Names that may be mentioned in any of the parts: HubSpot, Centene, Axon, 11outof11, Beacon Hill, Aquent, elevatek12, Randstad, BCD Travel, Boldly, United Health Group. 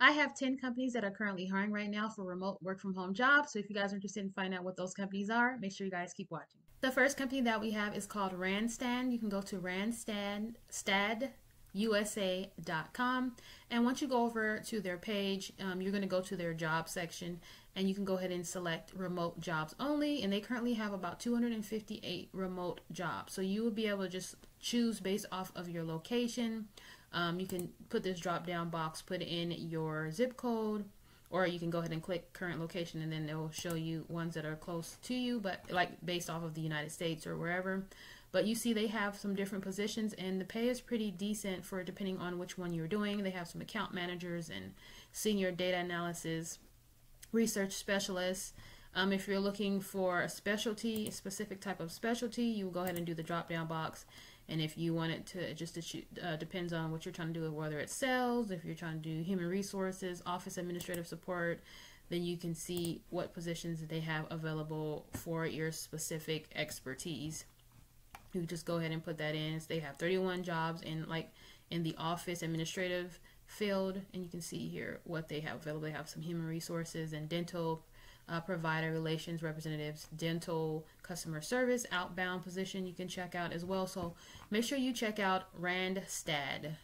I have 10 companies that are currently hiring right now for remote work from home jobs. So if you guys are interested in finding out what those companies are, make sure you guys keep watching. The first company that we have is called Randstad. You can go to randstadusa.com. And once you go over to their page, you're going to go to their job section and you can go ahead and select remote jobs only. And they currently have about 258 remote jobs. So you will be able to just choose based off of your location. You can put this drop down box, put in your zip code, or you can go ahead and click current location and then it will show you ones that are close to you, but like based off of the United States or wherever. But you see they have some different positions and the pay is pretty decent for depending on which one you're doing. They have some account managers and senior data analysis, research specialists. If you're looking for a specialty, a specific type of specialty, you go ahead and do the drop down box. And if you want it to, it just depends on what you're trying to do, whether it's sales, if you're trying to do human resources, office administrative support, then you can see what positions that they have available for your specific expertise. You just go ahead and put that in. They have 31 jobs in the office administrative field, and you can see here what they have available. They have some human resources and dental provider relations representatives, dental customer service, outbound position you can check out as well. So make sure you check out randstadus.com.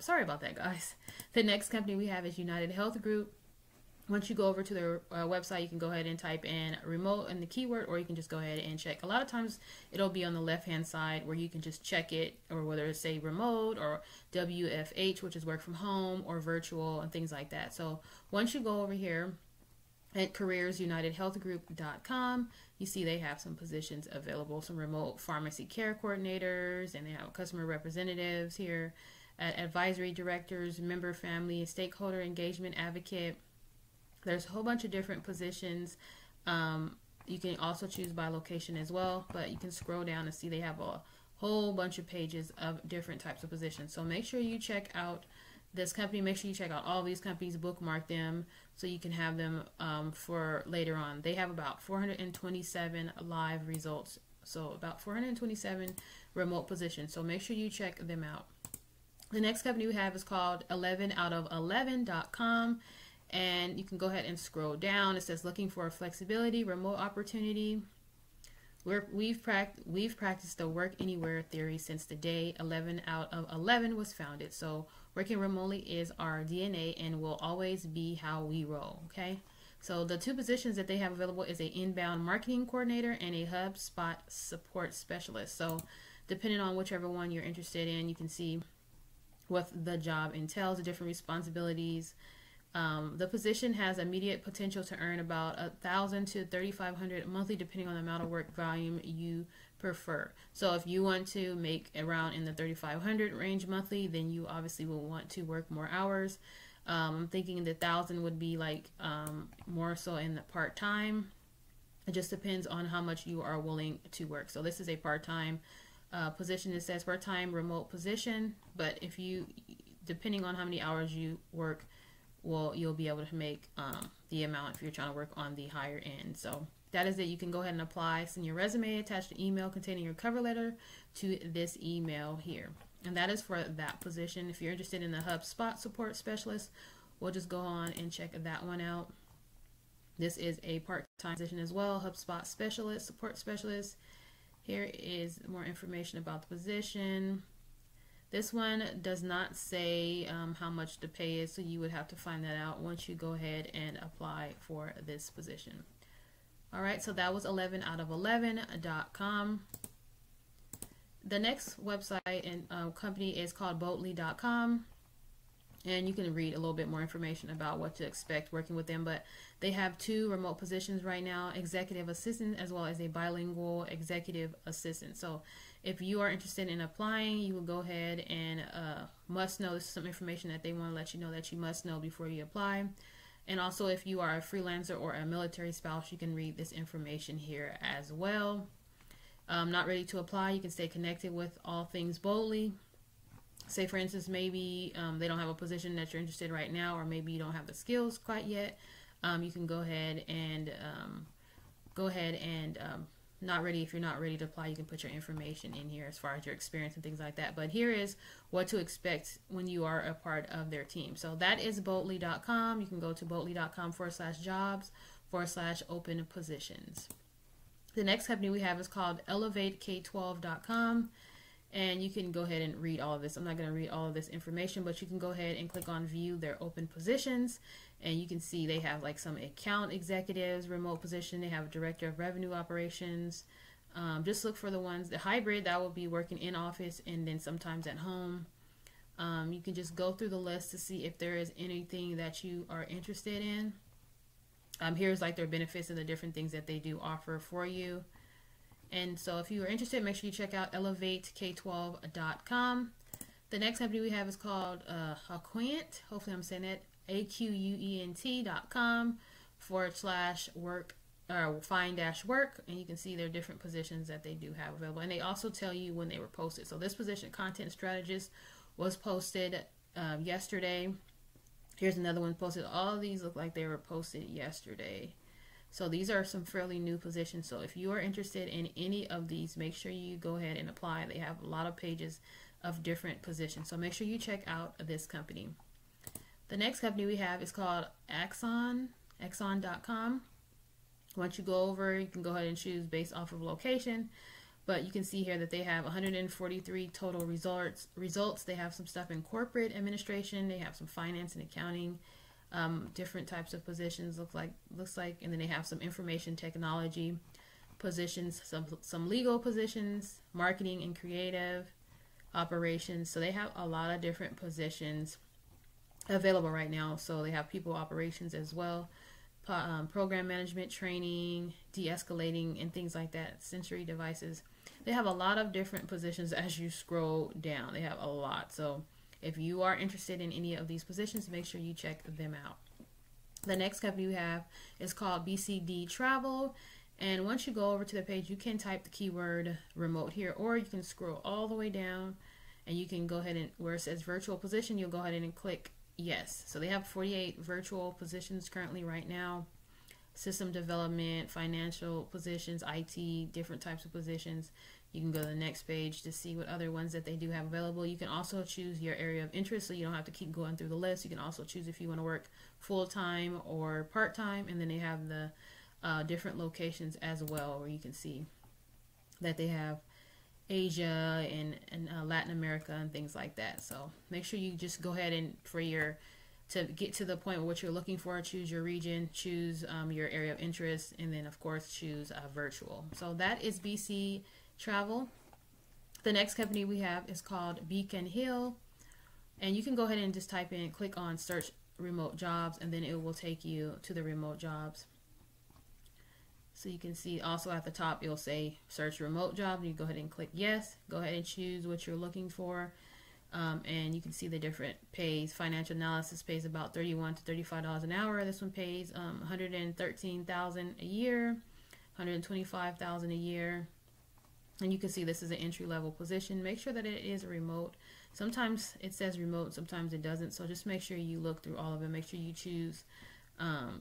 Sorry about that, guys. The next company we have is United Health Group. Once you go over to their website, you can go ahead and type in remote and the keyword, or you can just go ahead and check. A lot of times it'll be on the left-hand side where you can just check it, or whether it's say remote or WFH, which is work from home, or virtual and things like that. So once you go over here at careersunitedhealthgroup.com, you see they have some positions available, some remote pharmacy care coordinators, and they have customer representatives here, advisory directors, member family, stakeholder engagement advocate. There's a whole bunch of different positions. You can also choose by location as well, but you can scroll down and see they have a whole bunch of pages of different types of positions. So make sure you check out this company. Make sure you check out all these companies, bookmark them so you can have them for later on. They have about 427 live results, so about 427 remote positions. So make sure you check them out. The next company we have is called 11outof11.com. And you can go ahead and scroll down. It says looking for flexibility, remote opportunity. We've practiced the work anywhere theory since the day 11outof11 was founded. So working remotely is our DNA and will always be how we roll. Okay. So the two positions that they have available is an inbound marketing coordinator and a HubSpot support specialist. So depending on whichever one you're interested in, you can see what the job entails, the different responsibilities. The position has immediate potential to earn about $1,000 to $3,500 monthly, depending on the amount of work volume you prefer. So if you want to make around in the $3,500 range monthly, then you obviously will want to work more hours. I'm thinking the $1,000 would be like more so in the part-time. It just depends on how much you are willing to work. So this is a part-time position. It says part-time remote position, but if you, depending on how many hours you work, well, you'll be able to make the amount if you're trying to work on the higher end. So that is it. You can go ahead and apply, send your resume, attach the email containing your cover letter to this email here. And that is for that position. If you're interested in the HubSpot support specialist, we'll just go on and check that one out. This is a part-time position as well, HubSpot specialist, support specialist. Here is more information about the position. This one does not say how much the pay is, so you would have to find that out once you go ahead and apply for this position. All right, so that was 11outof11.com. The next website and company is called Boldly.com, and you can read a little bit more information about what to expect working with them, but they have two remote positions right now, executive assistant as well as a bilingual executive assistant. So if you are interested in applying, you will go ahead and must know. This is some information that they want to let you know that you must know before you apply. And also if you are a freelancer or a military spouse, you can read this information here as well. Not ready to apply, you can stay connected with all things Boldly. Say for instance, maybe they don't have a position that you're interested in right now, or maybe you don't have the skills quite yet. You can go ahead and not ready, if you're not ready to apply, you can put your information in here as far as your experience and things like that. But here is what to expect when you are a part of their team. So that is boldly.com. You can go to boldly.com/jobs/open positions. The next company we have is called elevatek12.com. And you can go ahead and read all of this. I'm not going to read all of this information, but you can go ahead and click on view their open positions. And you can see they have like some account executives, remote position. They have a director of revenue operations. Just look for the ones, the hybrid, that will be working in office and then sometimes at home. You can just go through the list to see if there is anything that you are interested in. Here's like their benefits and the different things that they do offer for you. And so if you are interested, make sure you check out elevatek12.com. The next company we have is called Aquent. Hopefully I'm saying that. aquent.com/find-work, and you can see their different positions that they do have available. And they also tell you when they were posted. So this position, content strategist, was posted yesterday. Here's another one posted. All of these look like they were posted yesterday. So these are some fairly new positions. So if you are interested in any of these, make sure you go ahead and apply. They have a lot of pages of different positions. So make sure you check out this company. The next company we have is called Axon, axon.com. Once you go over, you can go ahead and choose based off of location. But you can see here that they have 143 total results. They have some stuff in corporate administration. They have some finance and accounting. Different types of positions looks like, and then they have some information technology positions, some legal positions, marketing and creative operations. So they have a lot of different positions available right now. So they have people operations as well, program management, training, de-escalating, and things like that. Sensory devices. They have a lot of different positions as you scroll down. They have a lot. So if you are interested in any of these positions, make sure you check them out. The next company we have is called BCD Travel. And once you go over to the page, you can type the keyword remote here, or you can scroll all the way down and you can go ahead and where it says virtual position, you'll go ahead and click yes. So they have 48 virtual positions currently right now. System development, financial positions, IT, different types of positions. You can go to the next page to see what other ones that they do have available. You can also choose your area of interest, so you don't have to keep going through the list. You can also choose if you want to work full-time or part-time, and then they have the different locations as well, where you can see that they have Asia and Latin America and things like that. So make sure you just go ahead and to get to the point of what you're looking for, choose your region, choose your area of interest, and then of course choose virtual. So that is BC Travel. The next company we have is called Beacon Hill, and you can go ahead and just type in, click on search remote jobs, and then it will take you to the remote jobs. So you can see also at the top it'll say search remote job, and you go ahead and click yes. Go ahead and choose what you're looking for. And you can see the different pays. Financial analysis pays about $31 to $35 an hour. This one pays $113,000 a year, $125,000 a year. And you can see this is an entry-level position. Make sure that it is remote. Sometimes it says remote, sometimes it doesn't. So just make sure you look through all of it. Make sure you choose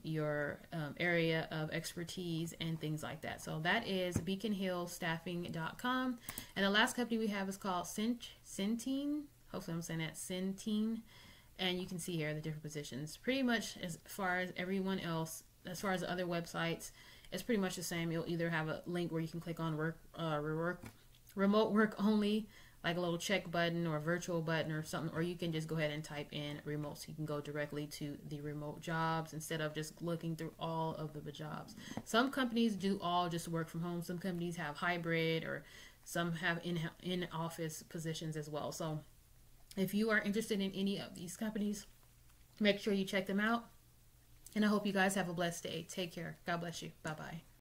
your area of expertise and things like that. So that is beaconhillstaffing.com. And the last company we have is called Centene. Hopefully I'm saying that, Centene. And you can see here the different positions. Pretty much as far as everyone else, as far as the other websites, it's pretty much the same. You'll either have a link where you can click on remote work only, like a little check button or a virtual button or something, or you can just go ahead and type in remote, so you can go directly to the remote jobs instead of just looking through all of the jobs. Some companies do all just work from home. Some companies have hybrid, or some have in-office positions as well. So if you are interested in any of these companies, make sure you check them out. And I hope you guys have a blessed day. Take care. God bless you. Bye-bye.